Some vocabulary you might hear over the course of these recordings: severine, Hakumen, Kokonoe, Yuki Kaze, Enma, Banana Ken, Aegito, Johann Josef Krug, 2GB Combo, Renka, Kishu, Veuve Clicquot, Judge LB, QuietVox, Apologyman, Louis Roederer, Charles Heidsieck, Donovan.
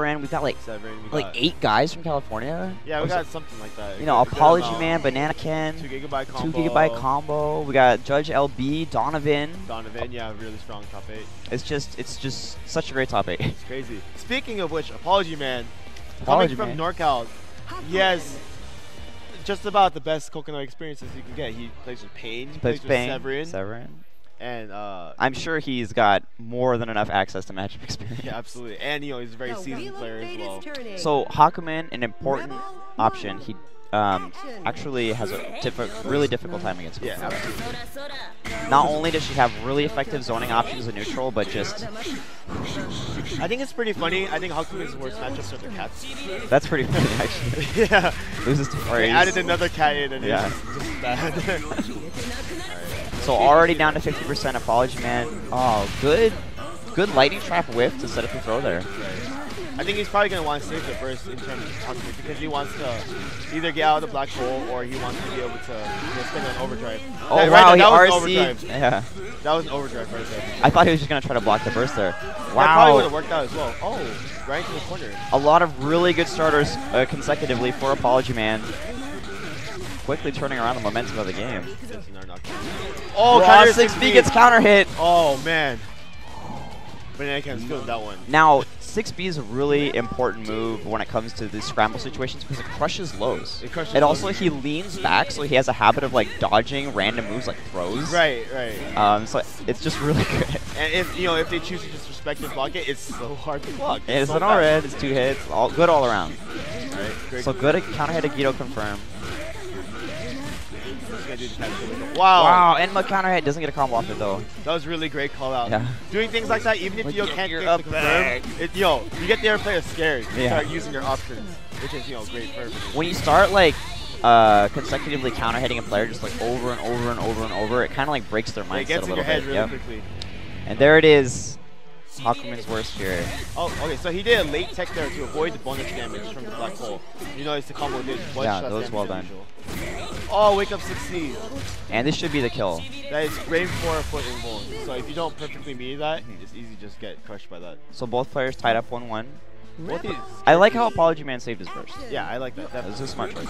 Severine. We've got like 8 guys from California. Yeah, we got something like that. You know, Apologyman, Banana Ken, 2 gigabyte combo. We got Judge LB, Donovan. Donovan, yeah, really strong top 8. It's just such a great top 8. It's crazy. Speaking of which, Apologyman, coming from NorCal, yes. Just about the best Kokonoe experiences you can get. He plays with Pain, he plays with Severine, and I'm sure he's got more than enough access to matchup experience. Yeah, absolutely. And you know, he's a very seasoned player as well. So Hakumen, an important option. He actually has a really difficult time against Kokonoe. Yeah, absolutely. Not only does she have really effective zoning options in neutral, but just I think it's pretty funny. I think Hakumen's worst matchups are the cats. That's pretty funny, actually. Yeah. Loses to Aries. They added another cat in, and yeah, it's just bad. So already down to 50%. Apologyman. Oh, good lightning trap whiff to set up the throw there. I think he's probably going to want to save the burst in terms of toxic because he wants to either get out of the black hole or he wants to be able to spin on overdrive. Oh, that, wow, that was overdrive. Yeah. That was an overdrive right there. I thought he was just going to try to block the burst there. Wow. That probably would have worked out as well. Oh, right in the corner. A lot of really good starters consecutively for Apologyman. Quickly turning around the momentum of the game. Oh, counter 6B gets counter hit. Oh, man. Banana Ken's good with that one. Now, 6B is a really important move when it comes to these scramble situations because it crushes lows. It crushes lows. He leans back, so he has a habit of like dodging random moves like throws. Right, right. So it's just really good. And if you know, if they choose to disrespect and block it, it's so hard to block. It's an R-hit, it's 2 hits, all good all around. Right, great. So good at counter hit Aegito confirm. Wow. Wow, and my counter hit doesn't get a combo off it though. That was really great call out. Yeah. Doing things like that, even if you can't get up there, yo, you get the other player scared. You start using your options, which is, you know, great purpose. When you start like consecutively counter hitting a player just like over and over and over and over, it kind of like breaks their mindset a little bit. Really quickly. And there it is. Hakumen's worst here. Oh, okay, so he did a late tech there to avoid the bonus damage from the black hole. You notice the combo did one shot. Yeah, that was well done. Oh, wake up 6C. And this should be the kill. That is great for a foot in goal. So if you don't perfectly meet that, it's easy to just get crushed by that. So both players tied up 1-1. I like how Apologyman saved his burst. Yeah, I like that. That was a smart choice.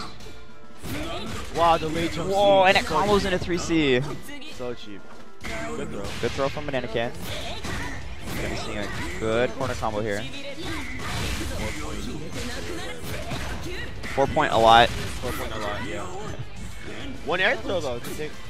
Wow, the late jump. Whoa, and it combos into 3C. So cheap. Good throw. Good throw from Banana Ken. Gonna be seeing a good corner combo here. 4 point a lot. 4 point a lot, yeah. 1 air throw though,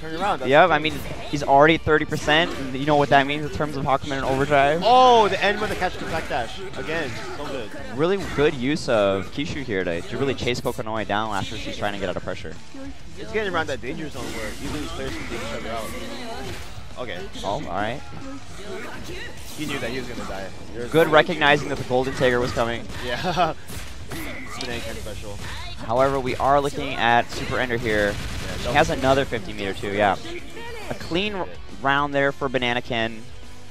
turn around. Yeah, I mean, he's already 30%. You know what that means in terms of Hakumen and overdrive. Oh, the end with the catch to back dash. Again, so good. Really good use of Kishu here to really chase Kokonoe down after she's trying to get out of pressure. It's getting around that danger zone where usually these players can take each other out. Okay. Oh, alright. He knew that he was going to die. Good recognizing that the Golden Tiger was coming. Yeah. Banana Ken special. However, we are looking at Super Ender here. Yeah, he has another 50 meter too, yeah. A clean round there for Banana Ken.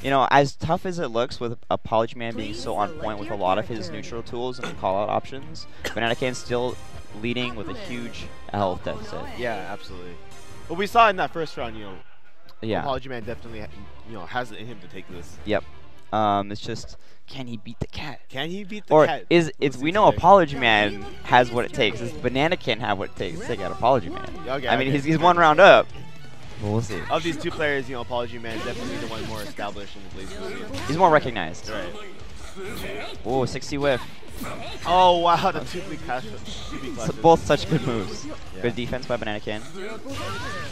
You know, as tough as it looks with Apologyman being so on point with a lot of his neutral tools and call-out options, Banana Ken's still leading with a huge health deficit. Yeah, absolutely. Well, we saw in that first round, you know, Apologyman definitely has it in him to take this. Yep. It's just, can he beat the cat? Can he beat the cat? Or we know Apologyman has what it takes. Does Banana Ken have what it takes to take out Apologyman? Okay, I mean, he's 1 round up. But we'll see. Of these 2 players, you know, Apologyman is definitely the one more established in the Blazers. He's more recognized. Right. Oh, 60 whiff. Oh, wow, the 2B clashes. Both such good moves. Yeah. Good defense by Banana Ken.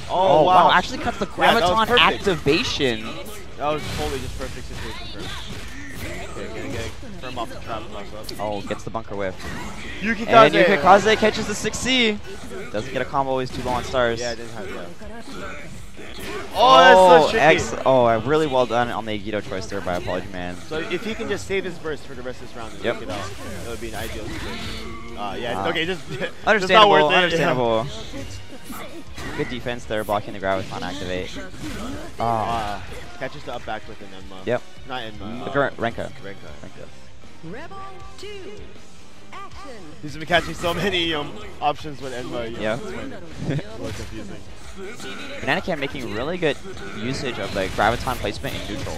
Oh, wow. Actually cuts the Graviton activation. That was totally just perfect situation for him. Okay, gonna get firm off the trap. Oh, gets the bunker whiff. Yuki Kaze. And Yuki Kaze catches the 6C. Doesn't get a combo, always too low on stars. Yeah, it didn't have that. Oh, that's so tricky. Really well done on the Aegito choice there by Apologyman. So if he can just save his burst for the rest of this round and take it out, that would be an ideal situation. Just understandable, not worth it. Understandable. Good defense there, blocking the Graviton activate. Catches the up back with an Enma. Yep. Not Enma. Renka. Rebel 2. He's been catching so many options with Enma. You know, yeah. Really confusing. Banana Ken making really good usage of the Graviton placement in neutral.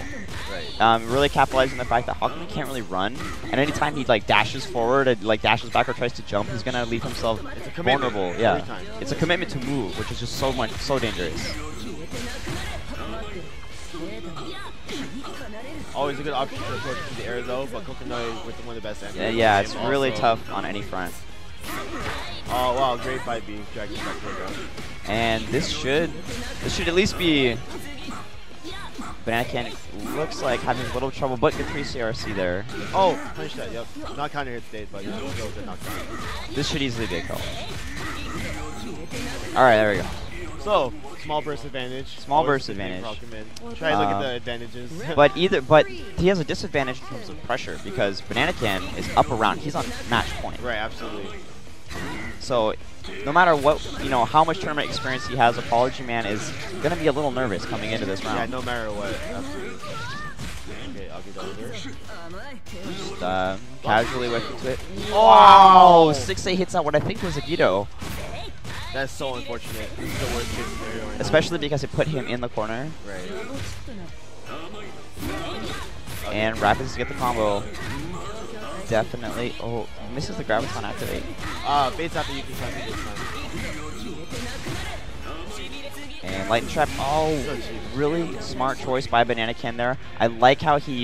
Right. Really capitalizing on the fact that Hakumen can't really run, and anytime he dashes forward and dashes back or tries to jump, he's gonna leave himself vulnerable. Yeah, it's a commitment to move, which is just so dangerous. Always a good option to approach through the air though, but Kokonoe with one of the best angles. Yeah, it's really tough on any front. Oh wow, great fight being dragged back to the ground. And this should at least be. Banana Ken looks like having a little trouble, but good 3 CRC there. Oh, punish that, yep. Not counter hit state, but yeah, go with the knockdown. This should easily be a call. Alright, there we go. So, small burst advantage. Small burst advantage. Try to look at the advantages. But he has a disadvantage in terms of pressure because Banana Ken is up around. He's on match point. Right, absolutely. So, no matter what, you know, how much tournament experience he has, Apologyman is gonna be a little nervous coming into this round. Yeah, no matter what. Absolutely. Okay, I'll get over. Just casually went into it. Wow! 6A hits out what I think was Aegito. That's so unfortunate. This is the worst case scenario right now. Especially because it put him in the corner. Right. And Rapids to get the combo. Definitely. Oh, misses the Graviton activate. Baits out the Yuki Kaze this time. And Lightning Trap. Oh, really smart choice by Banana Ken there. I like how he